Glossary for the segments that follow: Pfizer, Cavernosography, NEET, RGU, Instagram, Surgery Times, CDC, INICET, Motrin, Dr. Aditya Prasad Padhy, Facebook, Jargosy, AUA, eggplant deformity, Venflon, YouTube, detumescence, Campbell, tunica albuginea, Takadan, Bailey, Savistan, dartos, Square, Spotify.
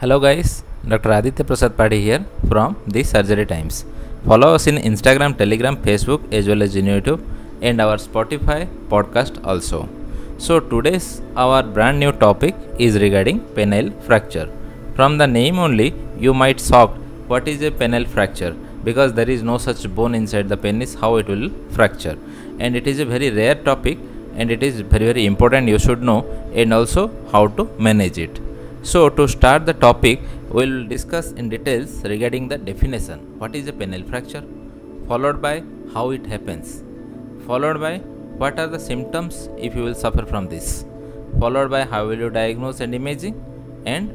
Hello guys, Dr. Aditya Prasad Padhy here from the Surgery Times. Follow us in Instagram, Telegram, Facebook as well as in YouTube and our Spotify podcast also. So today's our brand new topic is regarding penile fracture. From the name only, you might shocked what is a penile fracture because there is no such bone inside the penis, how it will fracture. And it is a very rare topic and it is very important you should know and also how to manage it. So to start the topic, we will discuss in details regarding the definition, what is a penile fracture, followed by how it happens, followed by what are the symptoms if you will suffer from this, followed by how will you diagnose and imaging and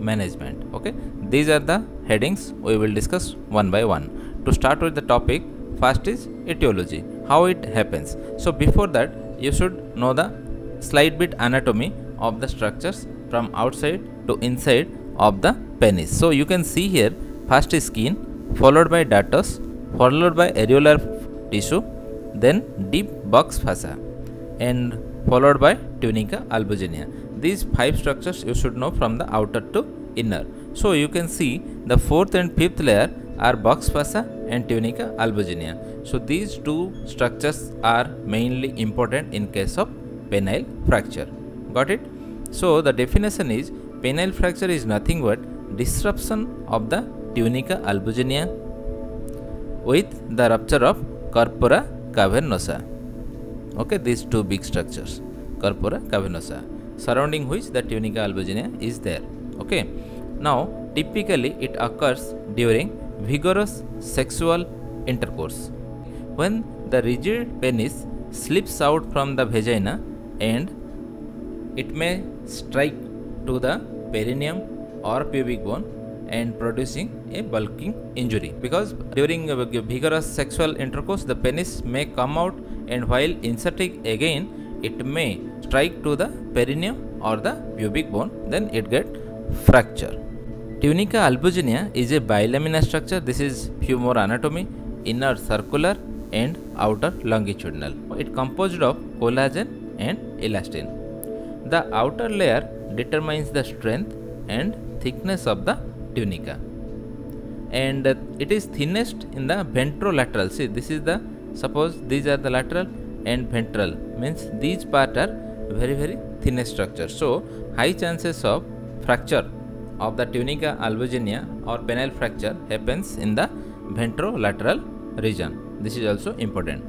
management. Okay, these are the headings we will discuss one by one. To start with the topic, first is etiology, how it happens. So before that, you should know the slight bit anatomy of the structures from outside to inside of the penis. So you can see here, first is skin, followed by dartos, followed by areolar tissue, then deep buccal fossa and followed by tunica albuginea. These five structures you should know from the outer to inner. So you can see the fourth and fifth layer are buccal fossa and tunica albuginea. So these two structures are mainly important in case of penile fracture. Got it? So the definition is, penile fracture is nothing but disruption of the tunica albuginea with the rupture of corpora cavernosa. Okay, these two big structures, corpora cavernosa, surrounding which the tunica albuginea is there. Okay, now typically it occurs during vigorous sexual intercourse when the rigid penis slips out from the vagina and it may strike to the perineum or pubic bone and producing a bulking injury, because during vigorous sexual intercourse the penis may come out and while inserting again it may strike to the perineum or the pubic bone, then it get fracture. Tunica albuginea is a bilaminar structure. This is femur anatomy, inner circular and outer longitudinal. It composed of collagen and elastin. The outer layer determines the strength and thickness of the tunica, and it is thinnest in the ventrolateral. See, this is the, suppose these are the lateral and ventral, means these part are very thinnest structure. So high chances of fracture of the tunica albuginea or penile fracture happens in the ventrolateral region. This is also important.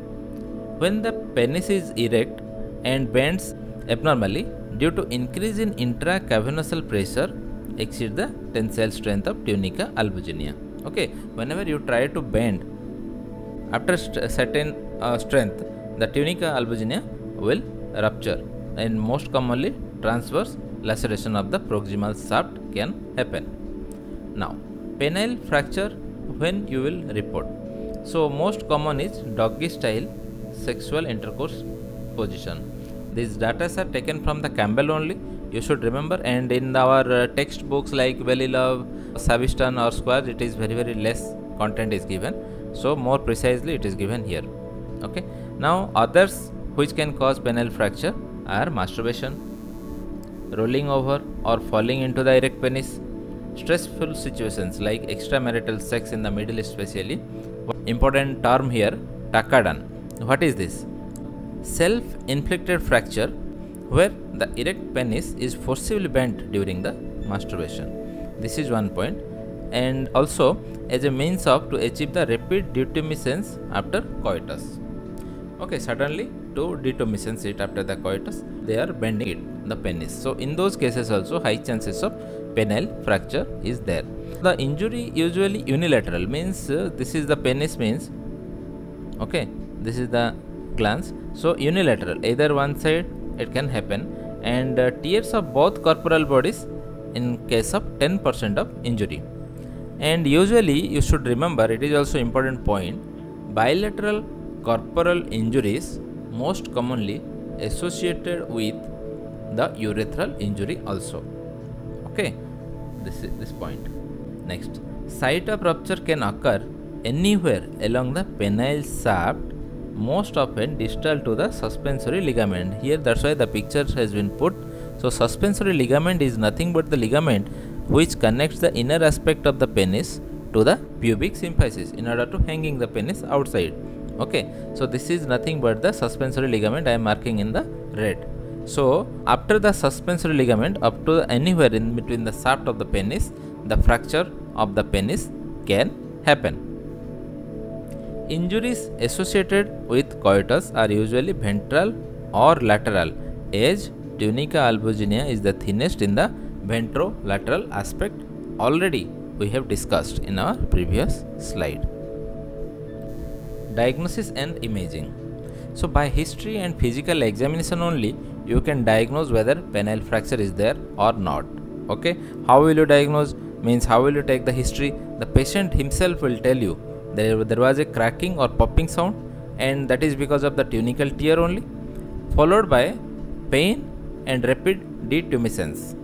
When the penis is erect and bends abnormally due to increase in intracavernosal pressure exceeds the tensile strength of tunica albuginea. Okay, whenever you try to bend after certain strength, the tunica albuginea will rupture and most commonly transverse laceration of the proximal shaft can happen. Now penile fracture, when you will report? So most common is doggy style sexual intercourse position. These data are taken from the Campbell only, you should remember, and in our textbooks like Bailey, Love, Savistan or Square, it is very less content is given, so more precisely it is given here. Okay, now others which can cause penile fracture are masturbation, rolling over or falling into the erect penis, stressful situations like extramarital sex in the Middle East especially. Important term here, Takadan. What is this? Self-inflicted fracture where the erect penis is forcibly bent during the masturbation. This is one point, and also as a means of to achieve the rapid detumescence after coitus. Okay, suddenly to detumescence it after the coitus, they are bending it, the penis. So in those cases also high chances of penile fracture is there. The injury usually unilateral, means this is the penis, means okay, this is the glans, so unilateral, either one side it can happen, and tears of both corporal bodies in case of 10% of injury. And usually you should remember, it is also important point, bilateral corporal injuries most commonly associated with the urethral injury also. Okay, this is this point. Next, site of rupture can occur anywhere along the penile shaft, most often distal to the suspensory ligament. Here that's why the picture has been put. So suspensory ligament is nothing but the ligament which connects the inner aspect of the penis to the pubic symphysis in order to hanging the penis outside. Okay, so this is nothing but the suspensory ligament I am marking in the red. So after the suspensory ligament up to anywhere in between the shaft of the penis, the fracture of the penis can happen. Injuries associated with coitus are usually ventral or lateral, as tunica albuginea is the thinnest in the ventrolateral aspect. Already we have discussed in our previous slide. Diagnosis and imaging. So by history and physical examination only you can diagnose whether penile fracture is there or not. Okay, how will you diagnose? Means how will you take the history? The patient himself will tell you there was a cracking or popping sound, and that is because of the tunical tear only, followed by pain and rapid detumescence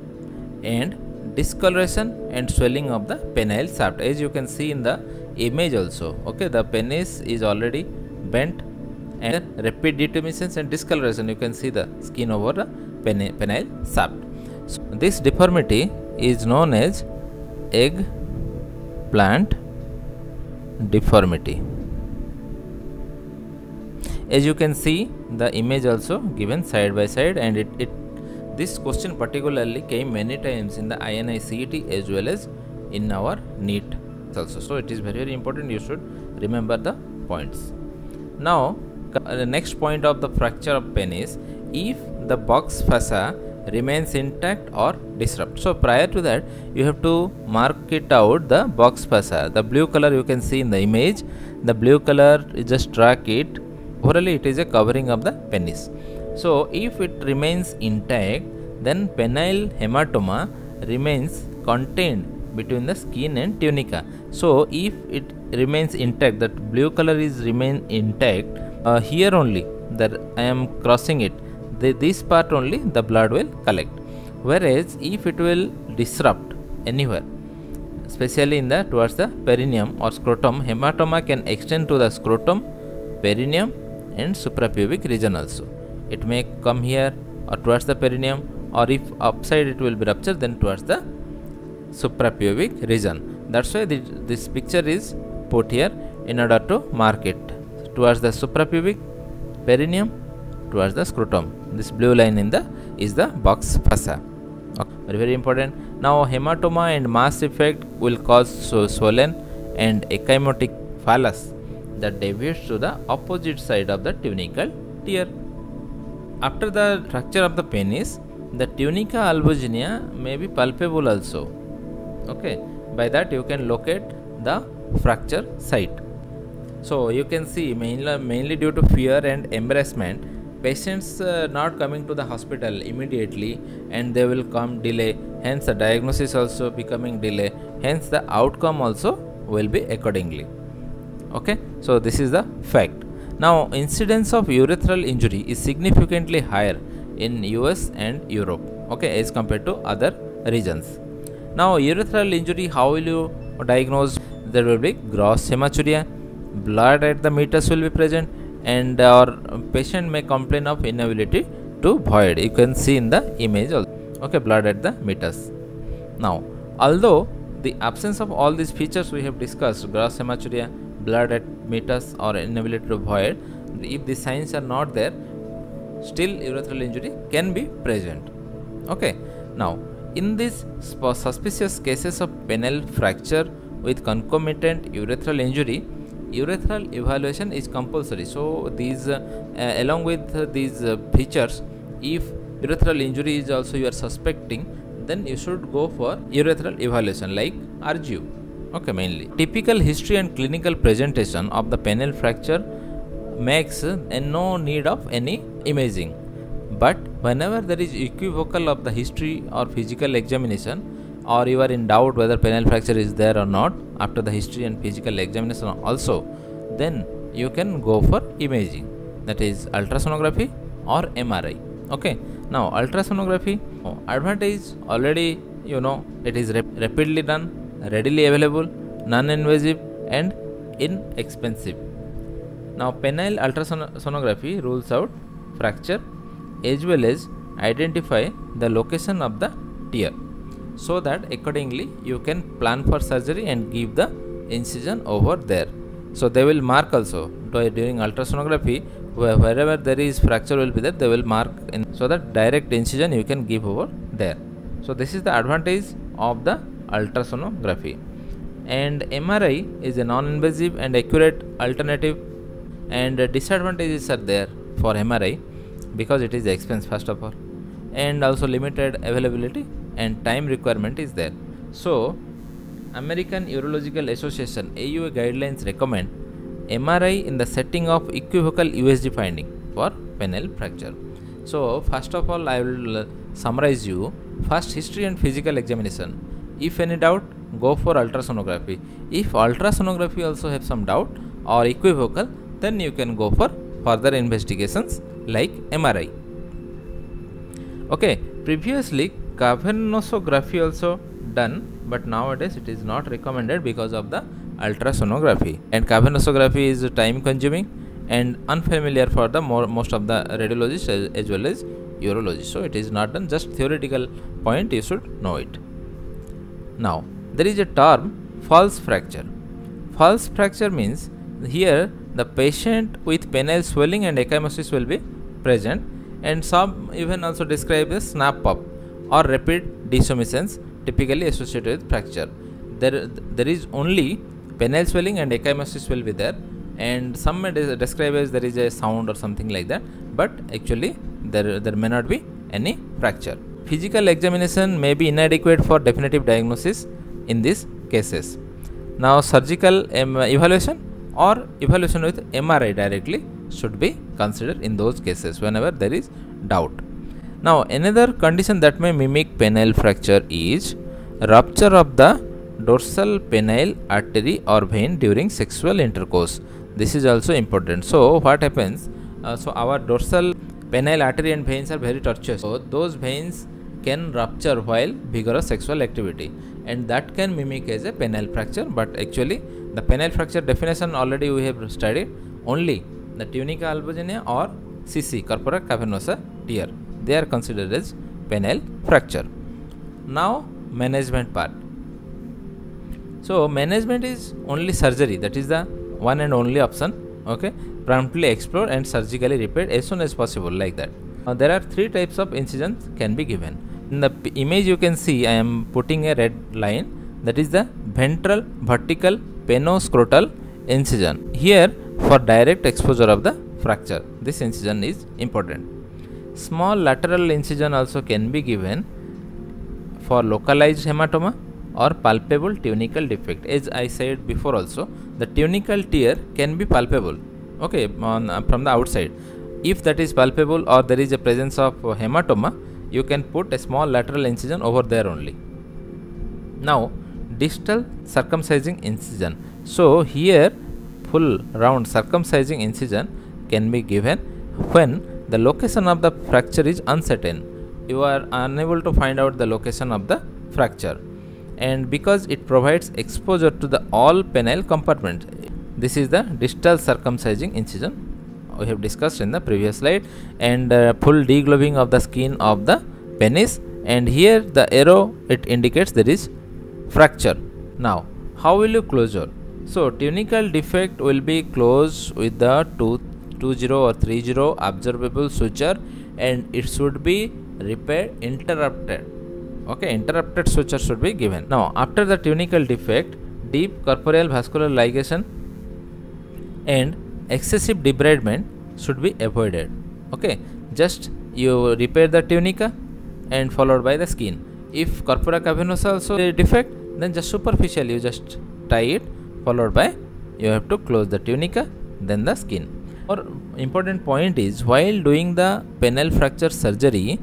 and discoloration and swelling of the penile shaft, as you can see in the image also. Okay, the penis is already bent and rapid detumescence and discoloration. You can see the skin over the penile shaft. So this deformity is known as eggplant deformity. As you can see the image also given side by side, and this question particularly came many times in the INICET as well as in our NEET also. So it is very important, you should remember the points. Now the next point of the fracture of penis, if the box fossa remains intact or disrupt. So prior to that you have to mark it out, the box fossa, the blue color you can see in the image, the blue color you just track it. Orally it is a covering of the penis. So if it remains intact, then penile hematoma remains contained between the skin and tunica. So if it remains intact, that blue color is remain intact, here only that I am crossing it, this part only the blood will collect. Whereas if it will disrupt anywhere, especially in the towards the perineum or scrotum, hematoma can extend to the scrotum, perineum and suprapubic region also. It may come here or towards the perineum, or if upside it will be ruptured, then towards the suprapubic region. That's why this picture is put here in order to mark it, towards the suprapubic, perineum, towards the scrotum. This blue line in the is the box fossa. Okay, very important. Now hematoma and mass effect will cause swollen and ecchymotic phallus that deviates to the opposite side of the tunical tear. After the fracture of the penis, the tunica albuginea may be palpable also. Okay, by that you can locate the fracture site. So you can see mainly due to fear and embarrassment, patients not coming to the hospital immediately, and they will come delay, hence the diagnosis also becoming delay, hence the outcome also will be accordingly. Okay, so this is the fact. Now incidence of urethral injury is significantly higher in US and Europe, okay, as compared to other regions. Now urethral injury, how will you diagnose? There will be gross hematuria, blood at the meatus will be present, and our patient may complain of inability to void. You can see in the image also. Okay, blood at the meatus. Now, although the absence of all these features we have discussed, gross hematuria, blood at meatus or inability to void, if the signs are not there, still urethral injury can be present. Okay, now in these suspicious cases of penile fracture with concomitant urethral injury, urethral evaluation is compulsory. So these along with these features, if urethral injury is also you are suspecting, then you should go for urethral evaluation like RGU. Okay, mainly typical history and clinical presentation of the penile fracture makes no need of any imaging, but whenever there is equivocal of the history or physical examination, or you are in doubt whether penile fracture is there or not after the history and physical examination also, then you can go for imaging, that is ultrasonography or MRI. Okay, now ultrasonography advantage already you know, it is rapidly done, readily available, non-invasive and inexpensive. Now penile ultrasonography rules out fracture as well as identify the location of the tear. so that accordingly you can plan for surgery and give the incision over there. So they will mark also during ultrasonography wherever there is fracture will be there, they will mark in, so that direct incision you can give over there. So this is the advantage of the ultrasonography. And MRI is a non-invasive and accurate alternative, and disadvantages are there for MRI because it is expensive first of all, and also limited availability and time requirement is there. So American Urological Association AUA guidelines recommend MRI in the setting of equivocal USG finding for penile fracture. So first of all I will summarize you. First, history and physical examination. If any doubt, go for ultrasonography. If ultrasonography also have some doubt or equivocal, then you can go for further investigations like MRI. Okay, previously cavernosography also done, but nowadays it is not recommended because of the ultrasonography, and cavernosography is time consuming and unfamiliar for the most of the radiologists as well as urologists. So it is not done, just theoretical point, you should know it. Now there is a term false fracture. False fracture means here the patient with penile swelling and ecchymosis will be present, and some even also describe as snap up or rapid detumescence typically associated with fracture. There is only penile swelling and ecchymosis will be there, and some may describe as there is a sound or something like that, but actually there may not be any fracture. Physical examination may be inadequate for definitive diagnosis in these cases. Now surgical evaluation or evaluation with MRI directly should be considered in those cases whenever there is doubt. Now another condition that may mimic penile fracture is rupture of the dorsal penile artery or vein during sexual intercourse. This is also important. So what happens? So our dorsal penile artery and veins are very tortuous. So those veins can rupture while vigorous sexual activity, and that can mimic as a penile fracture, but actually the penile fracture definition already we have studied, only the tunica albuginea or CC, corpora cavernosa tear, they are considered as penile fracture. Now management part. So management is only surgery, that is the one and only option. Okay, promptly explore and surgically repair as soon as possible, like that. Now there are three types of incisions can be given. In the image you can see I am putting a red line, that is the ventral vertical penoscrotal incision. Here for direct exposure of the fracture, this incision is important. Small lateral incision also can be given for localized hematoma or palpable tunical defect. As I said before also, the tunical tear can be palpable, okay, from the outside. If that is palpable or there is a presence of hematoma, you can put a small lateral incision over there only. Now distal circumcising incision. So here full round circumcising incision can be given when the location of the fracture is uncertain. You are unable to find out the location of the fracture, and because it provides exposure to the all penile compartment. This is the distal circumcising incision we have discussed in the previous slide, and full deglobing of the skin of the penis, and here the arrow it indicates there is fracture. Now how will you closure? So tunical defect will be closed with the 20 or 30 observable suture, and it should be repaired interrupted. Okay, interrupted suture should be given. Now after the tunical defect, deep corporeal vascular ligation and excessive debridement should be avoided. Okay, just you repair the tunica and followed by the skin. If corpora cavernosa also defect, then just superficially you just tie it, followed by you have to close the tunica, then the skin. Or important point is, while doing the penile fracture surgery,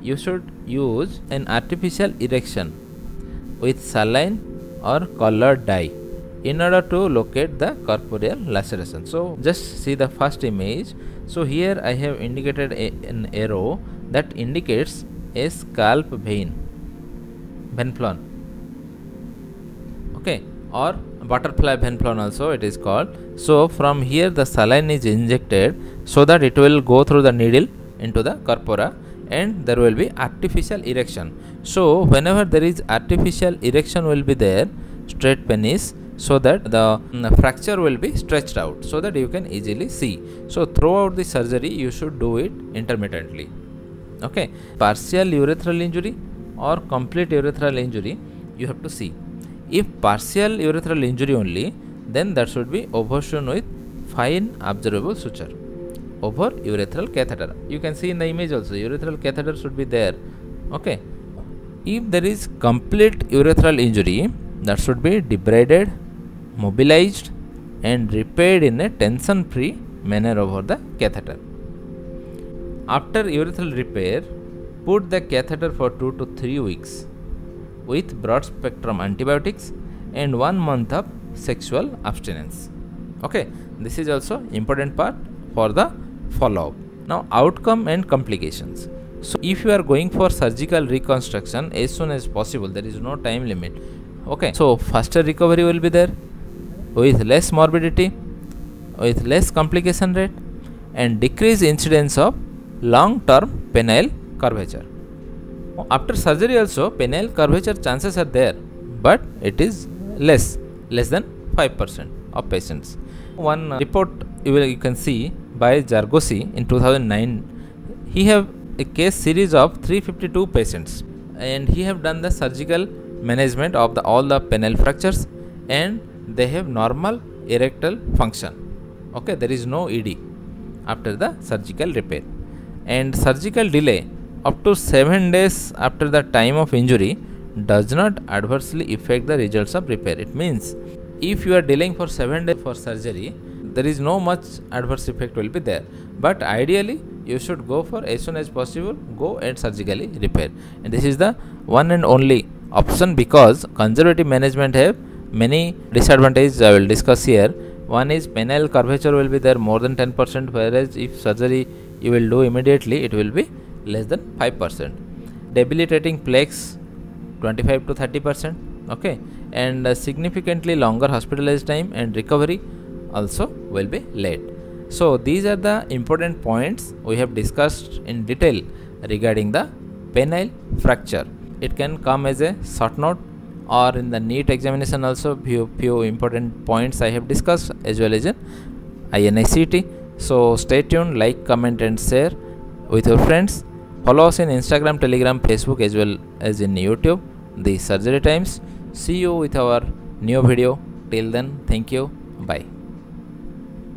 you should use an artificial erection with saline or colored dye in order to locate the corporeal laceration. So just see the first image. So here I have indicated an arrow that indicates a scalp vein, Venflon, okay, or butterfly Venflon also it is called. So from here the saline is injected so that it will go through the needle into the corpora, and there will be artificial erection. So whenever there is artificial erection will be there, straight penis, so that the fracture will be stretched out so that you can easily see. So throughout the surgery you should do it intermittently. Okay, partial urethral injury or complete urethral injury you have to see. If partial urethral injury only, then that should be oversewn with fine observable suture over urethral catheter. You can see in the image also urethral catheter should be there. Okay. If there is complete urethral injury, that should be debrided, mobilized and repaired in a tension-free manner over the catheter. After urethral repair, put the catheter for 2 to 3 weeks with broad spectrum antibiotics and 1 month of sexual abstinence. Okay, this is also important part for the follow-up. Now outcome and complications. So if you are going for surgical reconstruction as soon as possible, there is no time limit. Okay, so faster recovery will be there with less morbidity, with less complication rate and decreased incidence of long-term penile curvature. After surgery also penile curvature chances are there, but it is less than 5% of patients. One report you can see by Jargosy in 2009, he have a case series of 352 patients and he have done the surgical management of all the penile fractures and they have normal erectile function. Okay, there is no ED after the surgical repair. And surgical delay up to 7 days after the time of injury does not adversely affect the results of repair. It means if you are delaying for 7 days for surgery, there is no much adverse effect will be there, but ideally you should go for as soon as possible, go and surgically repair. And this is the one and only option because conservative management have many disadvantages I will discuss here. One is penile curvature will be there more than 10%, whereas if surgery you will do immediately, it will be less than 5%. Debilitating plaques 25 to 30%. Okay, and significantly longer hospitalized time and recovery also will be late. So these are the important points we have discussed in detail regarding the penile fracture. It can come as a short note or in the NEET examination also few important points I have discussed as well as in INICET. So stay tuned, like, comment and share with your friends. Follow us in Instagram, Telegram, Facebook as well as in YouTube, The Surgery Times. See you with our new video. Till then, thank you. Bye.